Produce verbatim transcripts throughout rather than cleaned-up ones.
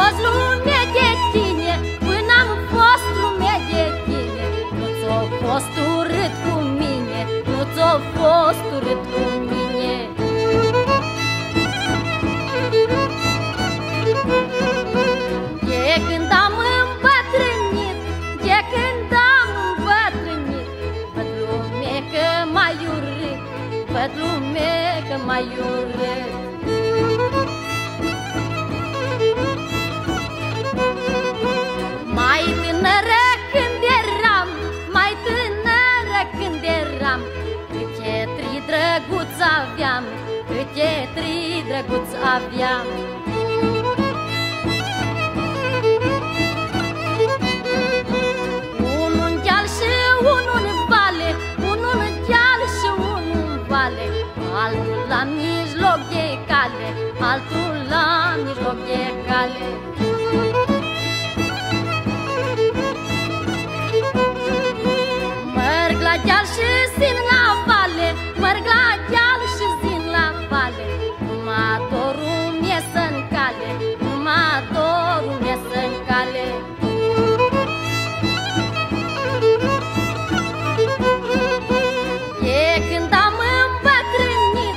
fost lume de tine, până am fost lume de tine. Nu ți-o fost urât cu mine, nu ți-o fost urât cu mine. De când am îmbătrânit, de când am îmbătrânit, văd lume că m-ai urât, văd lume că m-ai urât. Mai tânără când eram, mai tânără când eram, câte tri drăguți aveam, câte tri drăguți aveam. Unul în deal și unul în vale, unul în deal și unul în vale, altul la mijloc de cale, altul la mijloc de cale. Mărg la deal și zin la vale, mărg la deal și zin la vale, numai dorul mie să-n cale, numai dorul mie să-n cale. De când am îmbătrânit,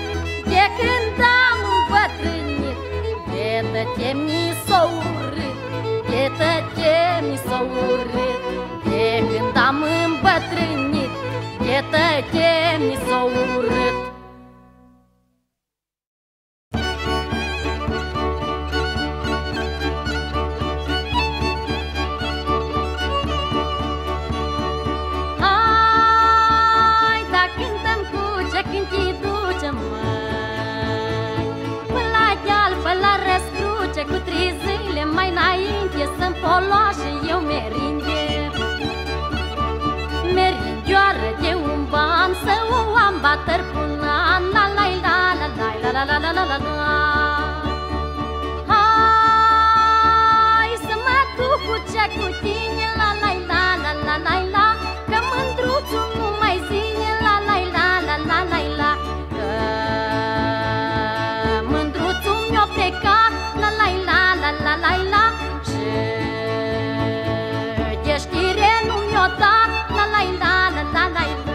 de când am îmbătrânit, de tăte mi s-o urât, de tăte mi s-o urât. De când am îmbătrânit, de tăte mi s-o urât. Hai, da cântăm cu ce cânti duce, măi, până la deal, până la răscruce, cu trei zile mai înainte, să-mi polua și eu merinde, merindioară de un ban, să o am batări până an, la la la la la la la la la la la. Hai să mă duc cu cea cu tine, la la la la la la la, că mândruțul nu mai zine, la la la la la la la, că mândruțul mi-o plecat, la la la la la la la, și de știre nu mi-o dat, la la la la la la la.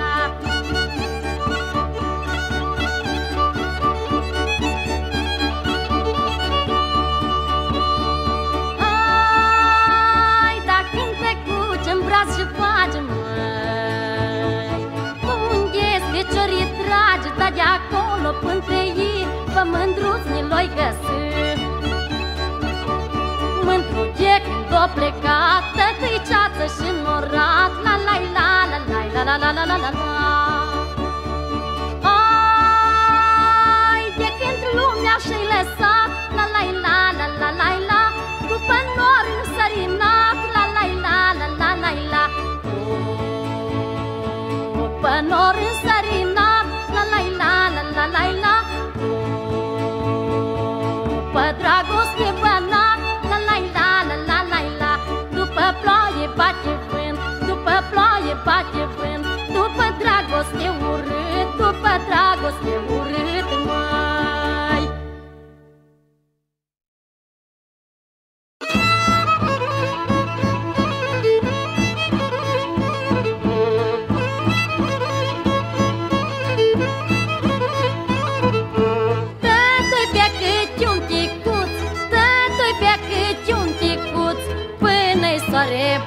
Hai, da când trecem braț și facem, măi, unde-s feciorii trage, da de acolo pântre ei, pe mândruț ni l-oi găsi. Mândru de când o plecat, tătăi ceață și norat, la la la la la la la la la la la. Ai, de când lumea și-i lăsat, la la la la la la la, după nori în sărinat, la la la la la la la, după nori în sărinat, la la la la la la la, după dragoste banat, la la la la la la la, după ploaie bate vânt, după ploaie bate vânt, după dragoste urât, după dragoste urât, măi.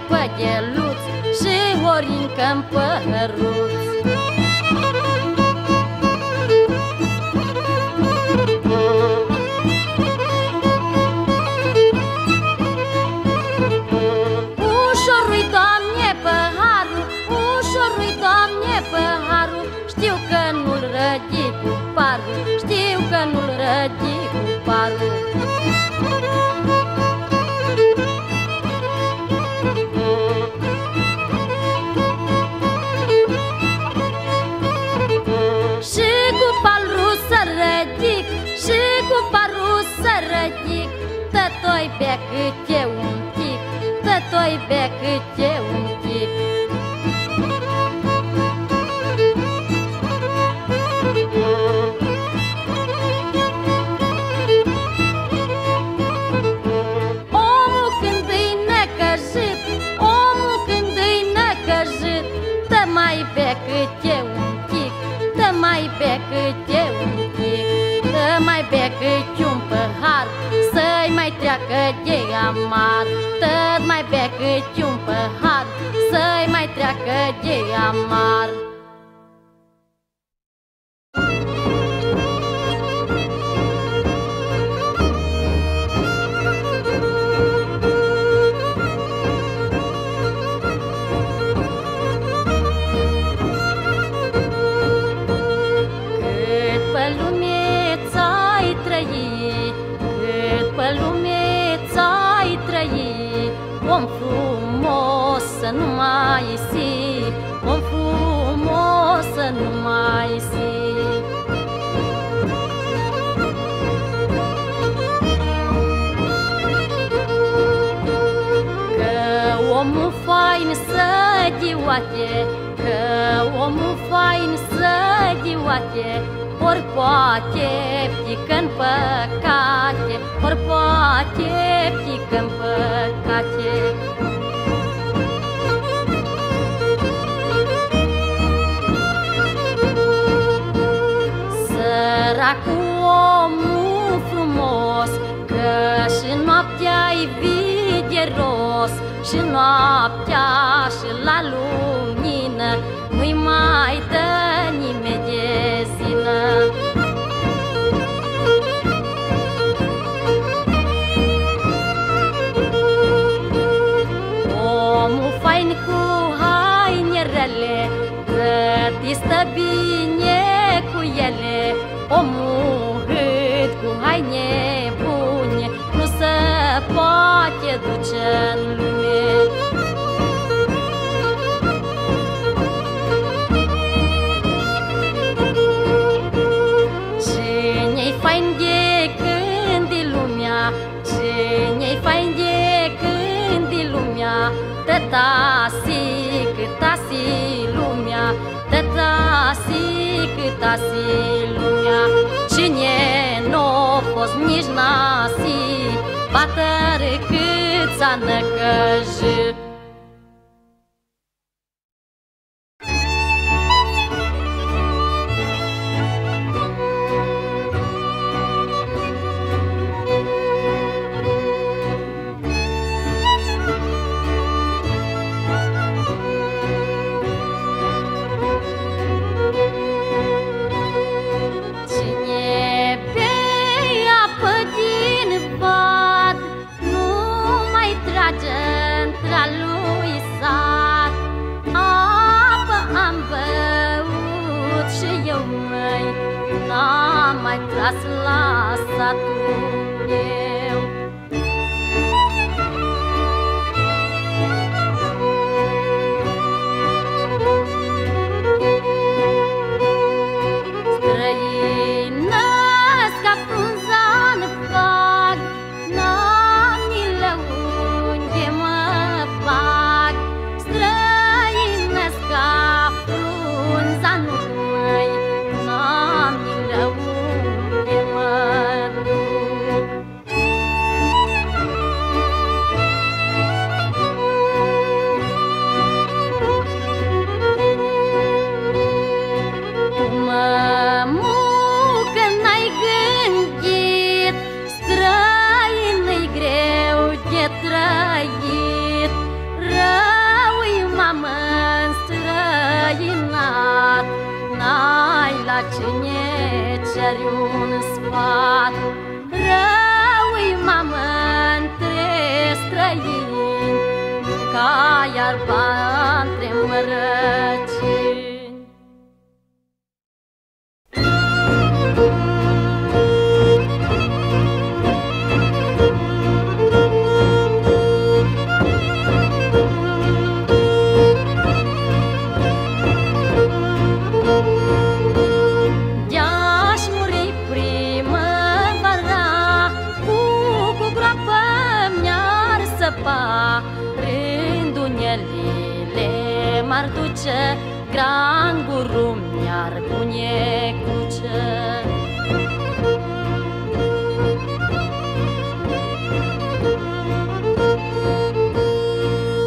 Păgheluț și orincă-n păhăruț. Ușor-i, Doamne, păharul, ușor-i, Doamne, păharul, știu că nu-l rădi cu parul, știu că nu-l rădi cu parul. Și cu parul să rădic, tătoi bea câte un tic, tătoi bea câte un tic. O pleacă de amar, tot mai bea câte un pahar, să-i mai treacă de amar. Om frumos să nu mai isi, om frumos să nu mai isi. Că omul fain să dioate, că omul fain să dioate, ori poate pică-n păcate, ori poate pică-n păcate. Săracul omul frumos, că și noaptea-i videros, și noaptea și la lumină nu-i mai dă nimeni de zină. Omul fain cu haine rele, că-ți stă bine cu ele. Omul hât cu haine bune nu se poate duce în lume. Cine-i fain de când e lumea, tătasi cât asi lumea, tătasi cât asi lumea. Cine n-a fost nici n-asi, ba tare cât s-a năcăjit. N-am mai tras la satul meu. Străinesc ca frunza în fag, n-am nilă unde mă bag. Străinesc ca frunza în măi, n-am nilă unde trăit, rău-i mamă înstrăinat, n-ai la cine ceri un sfat. Rău-i mamă între străini, ca iarba între mărăcini. M-ar duce, gran guru mi-ar pune cuce.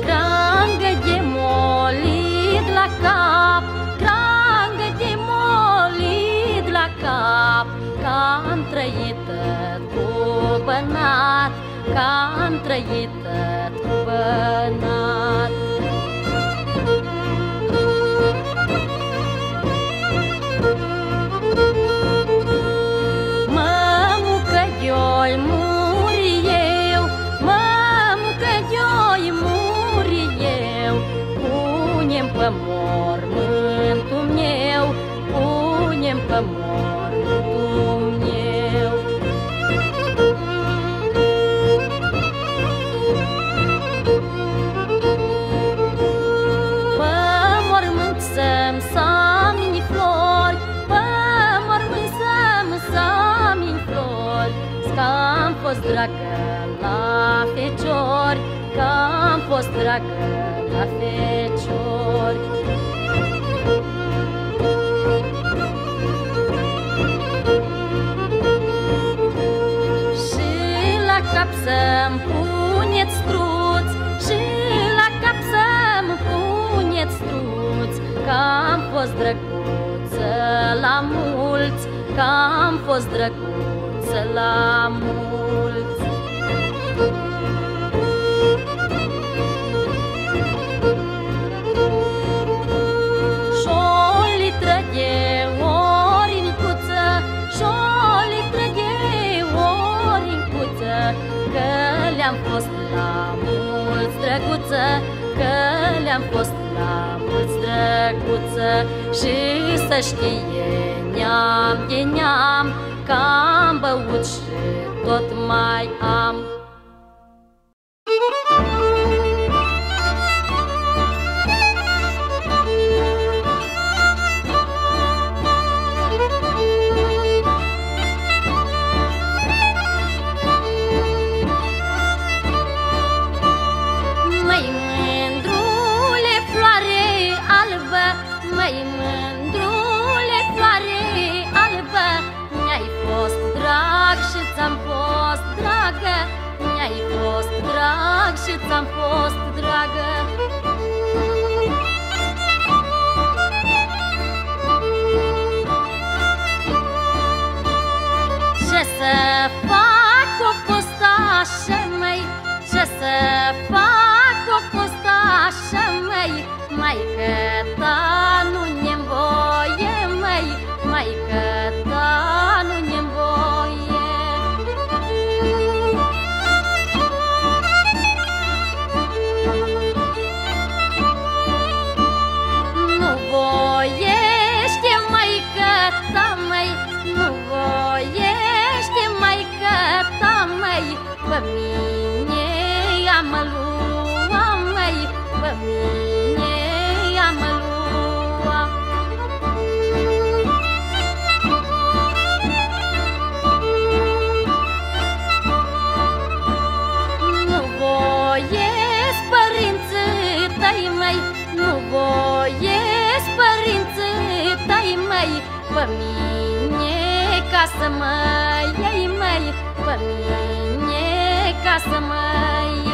Crangă de molit la cap, crangă de molit la cap, că am trăit cu bănat, că am trăit într-un bănat. Mămu că eu-i muri eu, mămu că eu-i muri eu, pune-mi pe mormântul meu, pune-mi pe mormântul meu. Pe mormânt să-mi samini flori, pe mormânt să-mi samini flori, că-am fost dragă la feciori, că-am fost dragă la feciori. Să-mi puneți struți și la cap să-mi puneți struți, că am fost drăguță la mulți, că am fost drăguță la mulți. Că le-am fost la mulți drăguță, că le-am fost la mulți drăguță. Și să știe neam de neam, că am băut și tot mai am. Ți-am fost dragă, mi-ai fost drag și ți-am fost dragă. Ce să fac cu costașe măi, ce să fac cu costașe măi, maică ta nu ne-mi voie măi, maică ta nu ne-mi voie. Pe mine ia mă lua, măi, pe mine ia mă lua. Nu voiesc părinții tăi, măi, nu voiesc părinții tăi, măi, pe mine ca să mă iei, măi, pe mine ca să mă iei.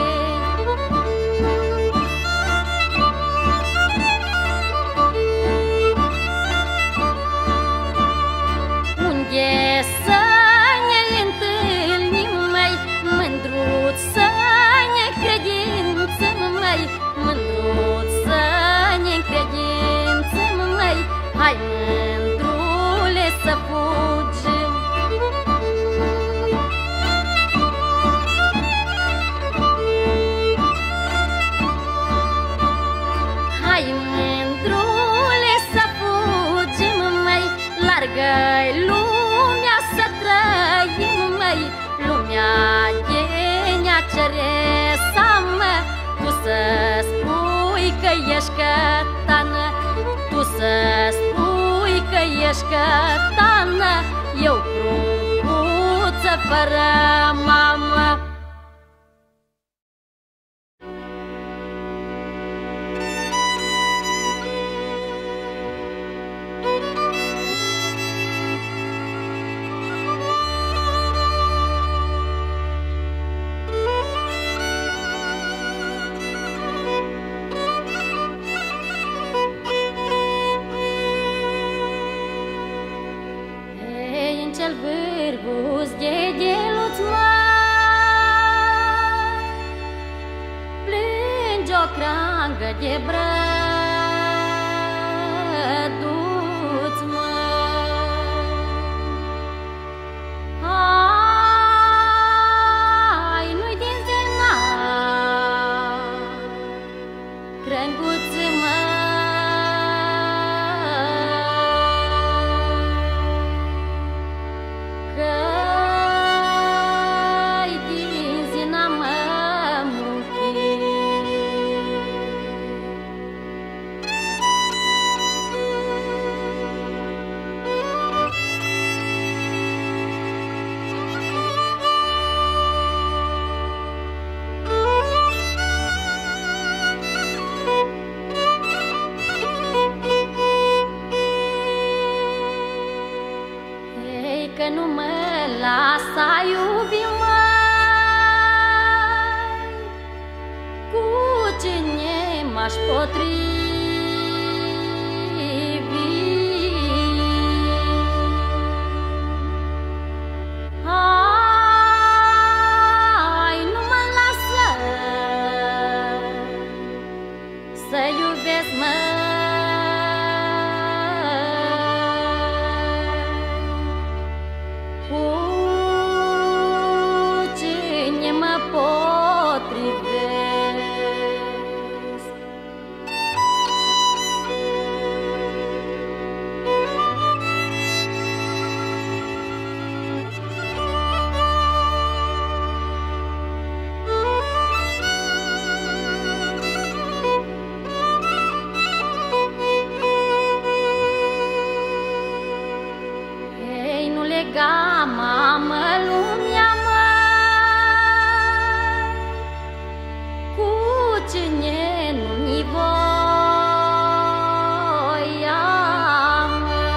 Unde să ne întâlnim, măi, mândruț să ne credințăm, măi, mândruț să ne credințăm, măi, hai mândrule să fugim. Largă-i lumea să trăim, măi, lumea de nea ceresamă. Tu să spui că ești cătană, tu să spui că ești cătană, eu pruncuță fără mamă. În cel vârf, buz de gheluț mare, de brad, du-ți-mă ai, nu-i din zena, crânguț-mă. Că nu mă lasă iubi, mai cu cine m-aș potrivi? Hai, nu mă lasă să iubesc, mă. Lega, mamă, lumea, măi, cu cine nu-mi voia, măi.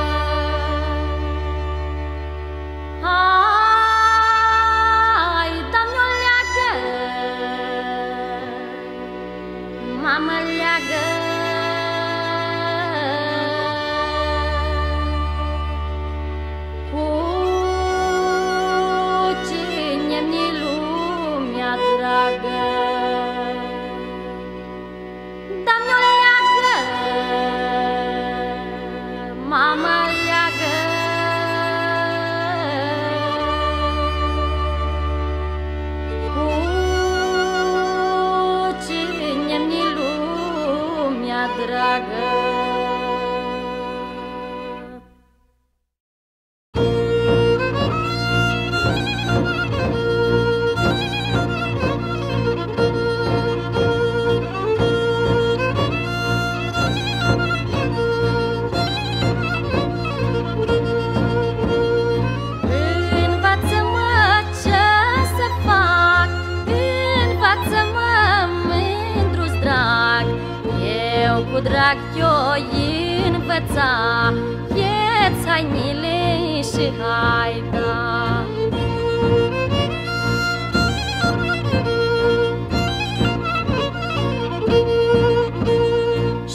Hai, da-mi o leagă, mamă, leagă. Da-mi o leagă, mamă, leagă. Cu cine-mi lumea dragă. Cu drag te-o-i învăța, ieți hainile și haida.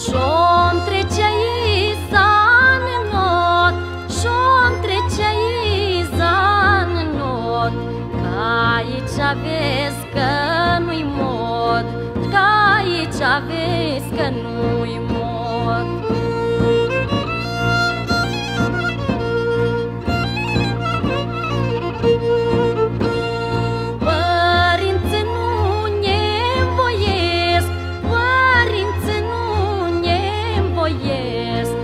Și-om trece-i zan în not, și-om trece-i zan în not, că aici vezi că nu-i mod, că aici vezi că nu-i mod. Părinții nu ne voiesc, părinții nu ne voiesc,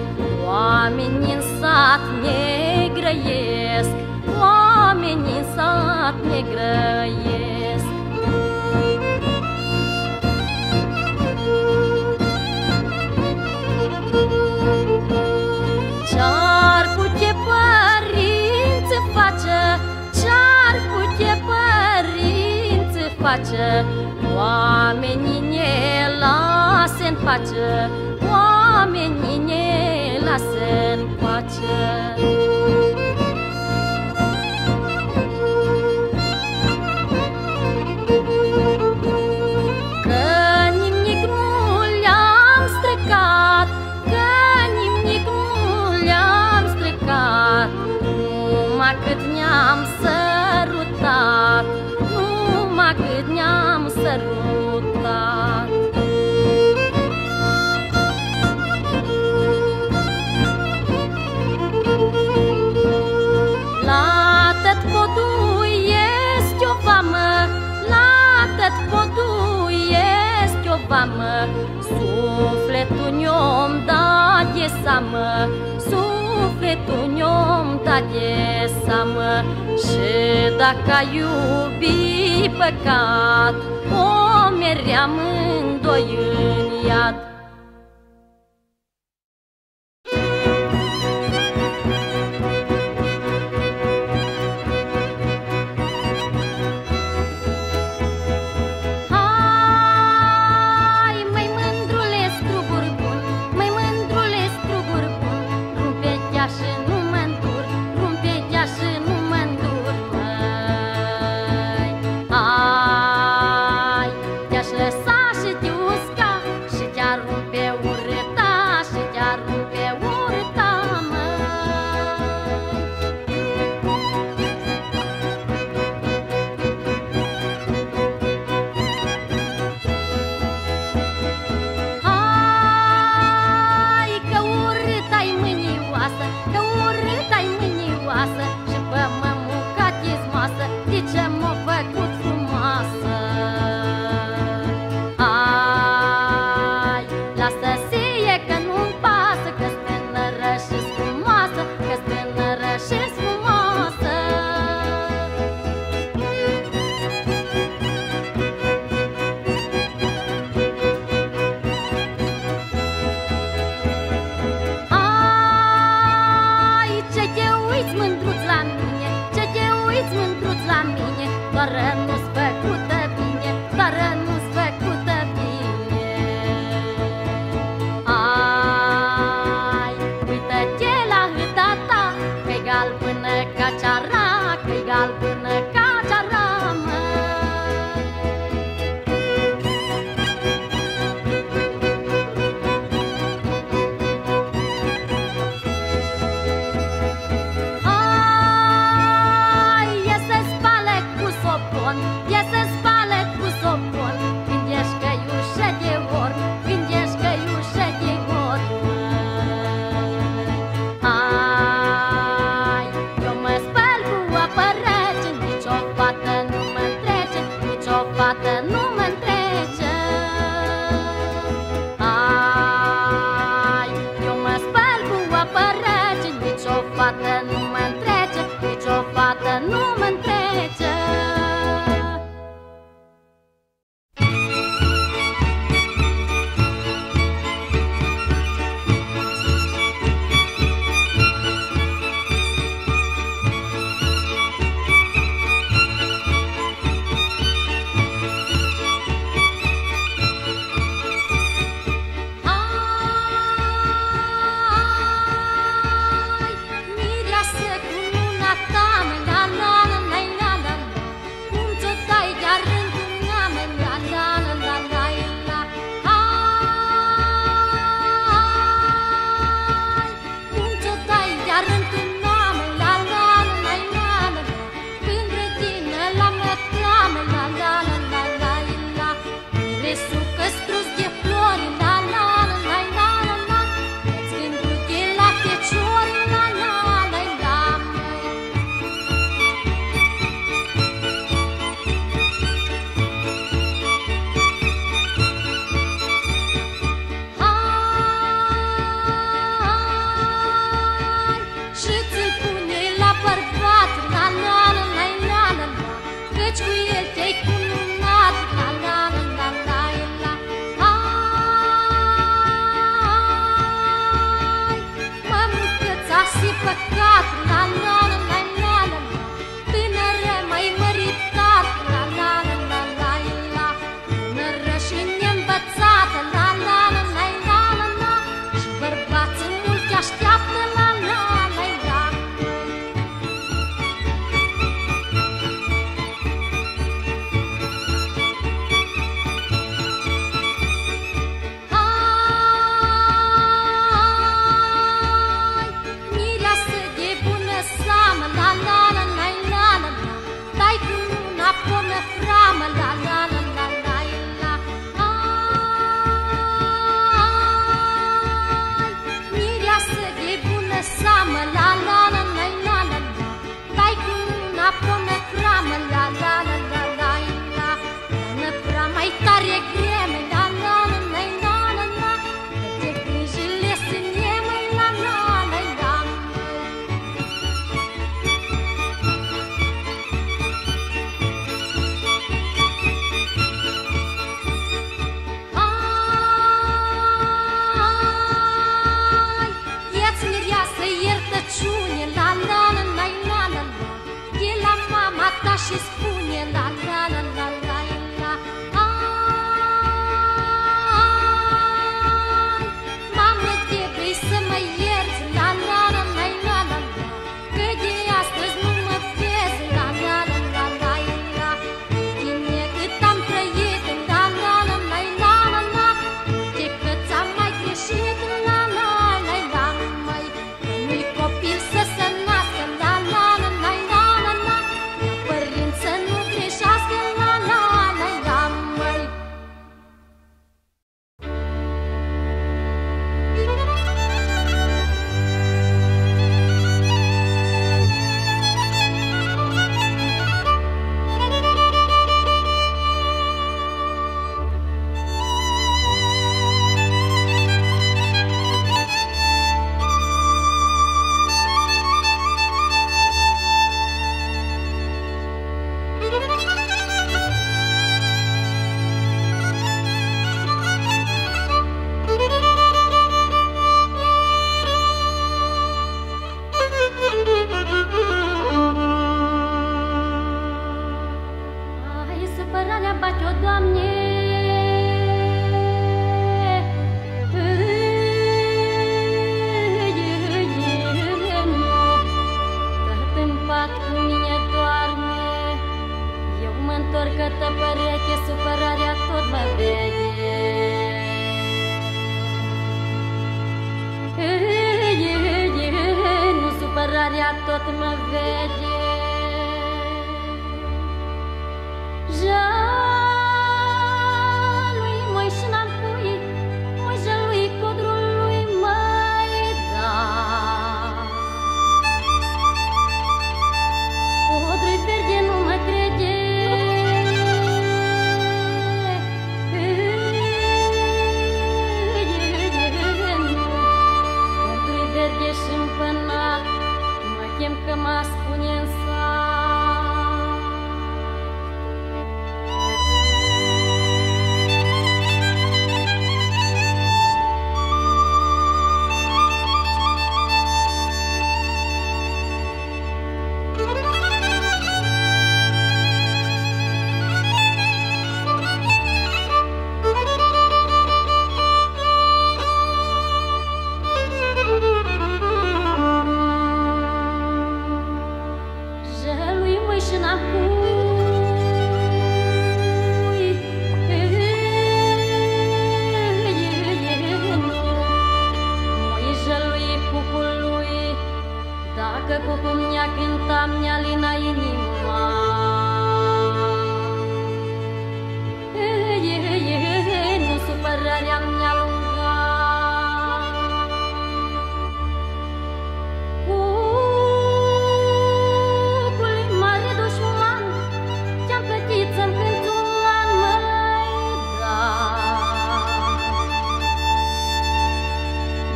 oamenii în sat ne grăiesc, oamenii în sat ne grăiesc. Ce-ar pute părinții face, ce-ar pute părinții face, oamenii ne lasă în pace, oamenii ne lasă în pace. Numai cât ne-am sărutat, numai cât ne-am sărutat. seamă, sufletul mi-om dat de seamă, sufletul mi-om dat de seamă. Și dacă ai iubi păcat, o meream amândoi în iad. La la la la la, până prea mai tare greme, la la la. Cătă pereche, supărarea tot mă vede. Nu, supărarea tot mă vede. Jalui, măi, și n-am cui, măi, jalui codrul lui, măi, da. Codrul-i verde, nu mă crede. Că mă spune în sat. Dacă cu cum mi-a cântat, mi-a lina inima. Nu supărarea mi-a lungat. Cucul mare dușman, ce-am plătit să-mi cânt un an, măi, da.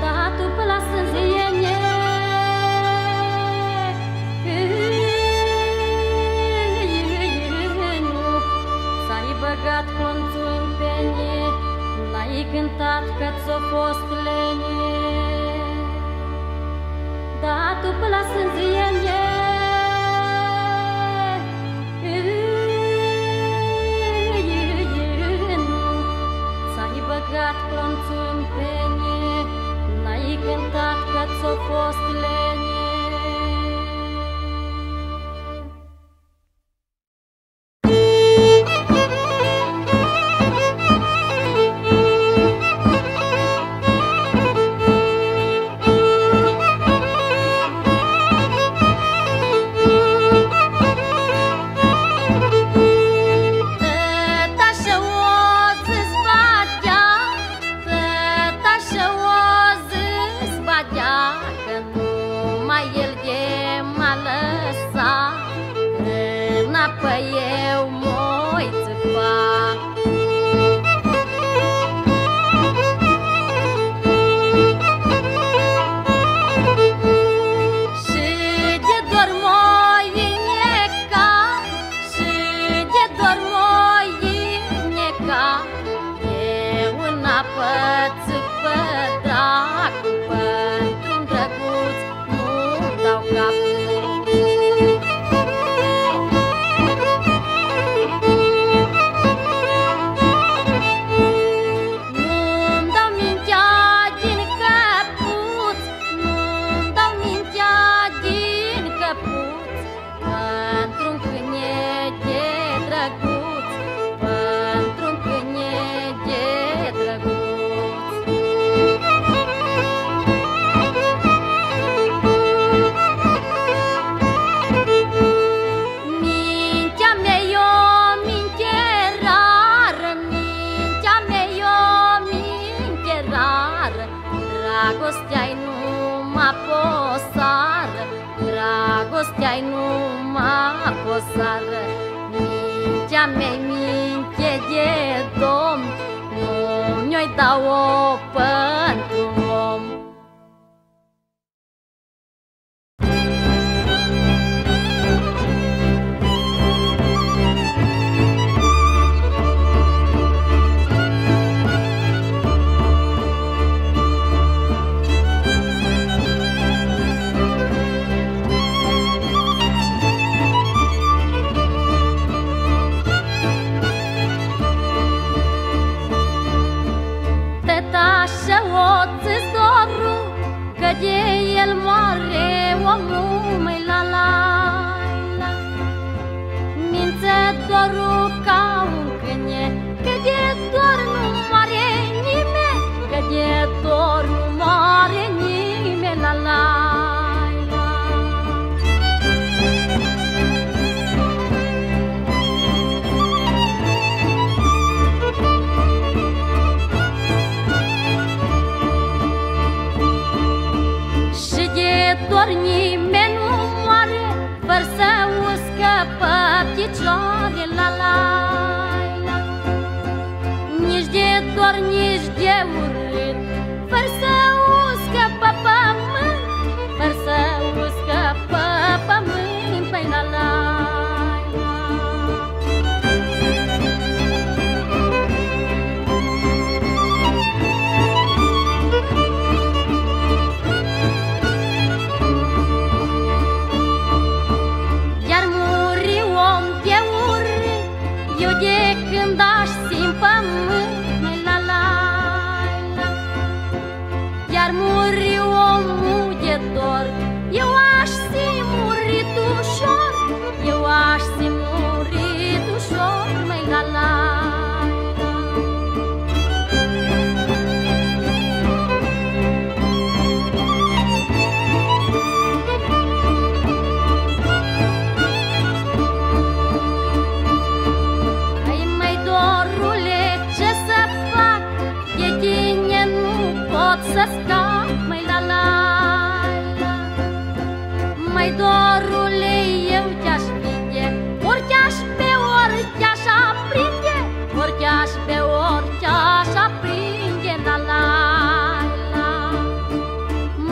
Da, tu până la sânzie mie. N-ai cântat că ți-o fost lene, dar tu până la sânzienie. Ți-ai băgat clonțul în pene, n-ai cântat că ți-o fost lene. Dragostea-i numai posară, dragostea-i numai posară. Mintea mea-i minte de domn, nu mi-o-i dau-o pentru om. tremurând, fără să uscă pe pământ, fără să uscă pe pământ, pe la la la. Iar muri om de urât, eu de când aș simt pământ, iar muri omul de dor, eu aș simurit ușor, eu aș simurit ușor, mai la la la. Ai mai dorule, ce să fac, de tine nu pot să scap. Mai dorule, eu te-aș prinde, ori te-aș pe ori te-aș aprinde, ori te-aș pe ori te-aș aprinde, la la la.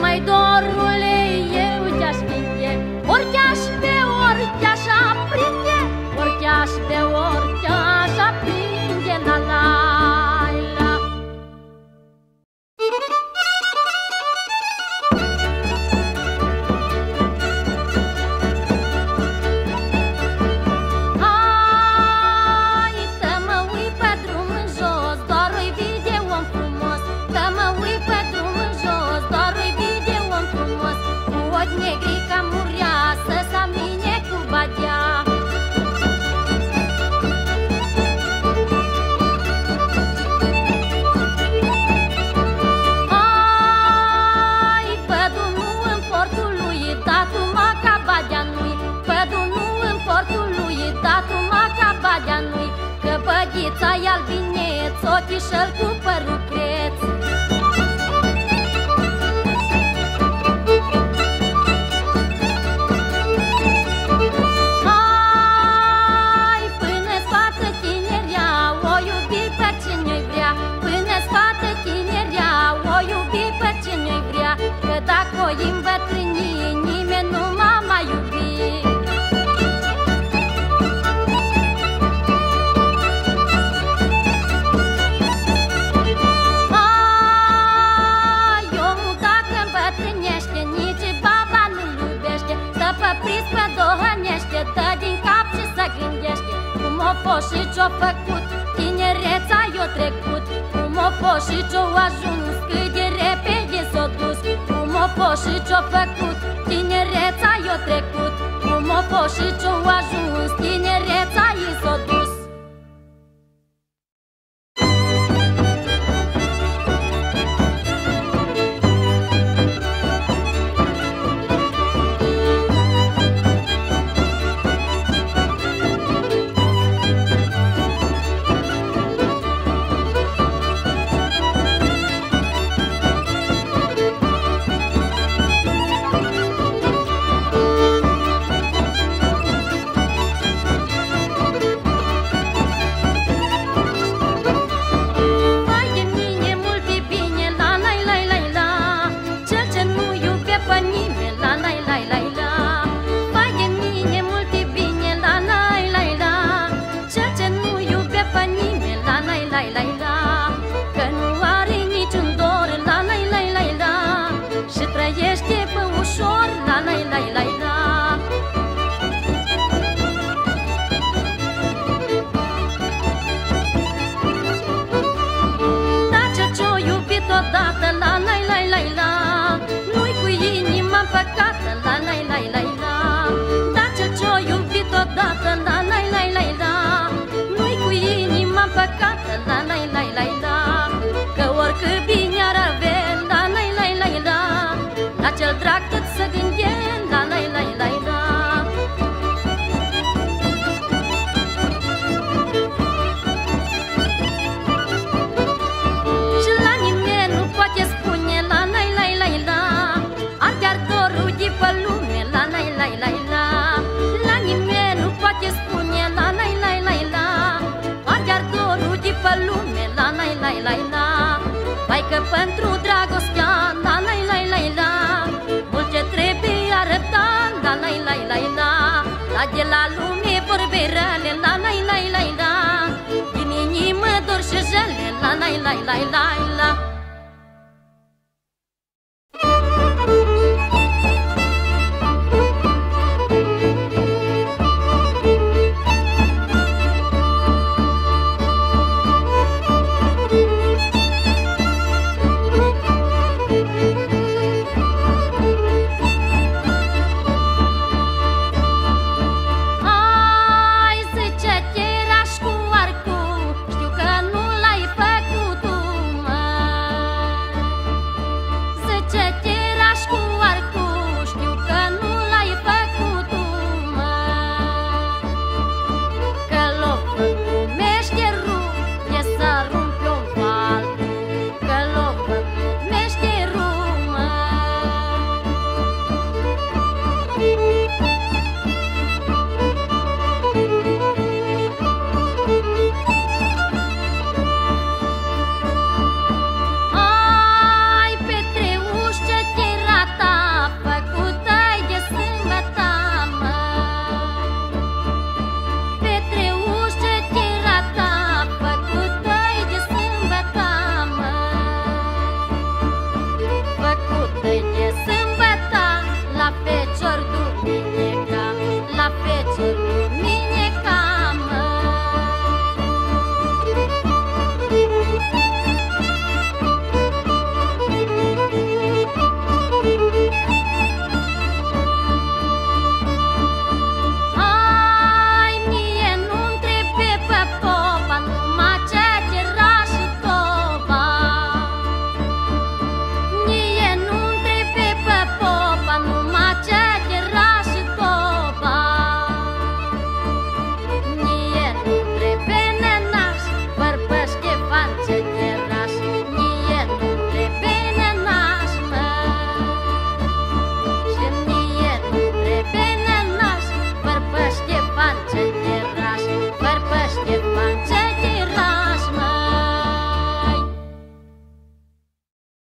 Mai dorule, eu te-aș prinde, ori te-aș pe ori te-aș aprinde, ori te-aș pe ori te-aș aprinde, la la la. Negrica murioasă sa mine cu badea, ai, pădunul în portul lui, tatu ma ca badea nu-i, pădunul în portul lui, tatu ma ca badea nu-i, că pădița-i albineț, ochișel cu părul creț. Dacă o îmbătrâni, nimeni nu m-a mai iubit. Ai, omul dacă îmbătrânește, nici baba nu-l iubește, stă pe prispă dohănește, dă din cap și să gândește, cum o fost și ce-o făcut, tinereța i-o trecut, cum o fost și ce-o ajuns, cât de repede s-o dus. Cum o fost și ce-o făcut, tinereța i-o trecut, cum o fost și ce-o ajuns, tinereța i s-o dus. Vai că pentru dragostea, la la la la la, mult ce trebuie arăta, la la la la la. La de la lume vorbe rele, la la la la la, din inimă dor și jale, la la la la la.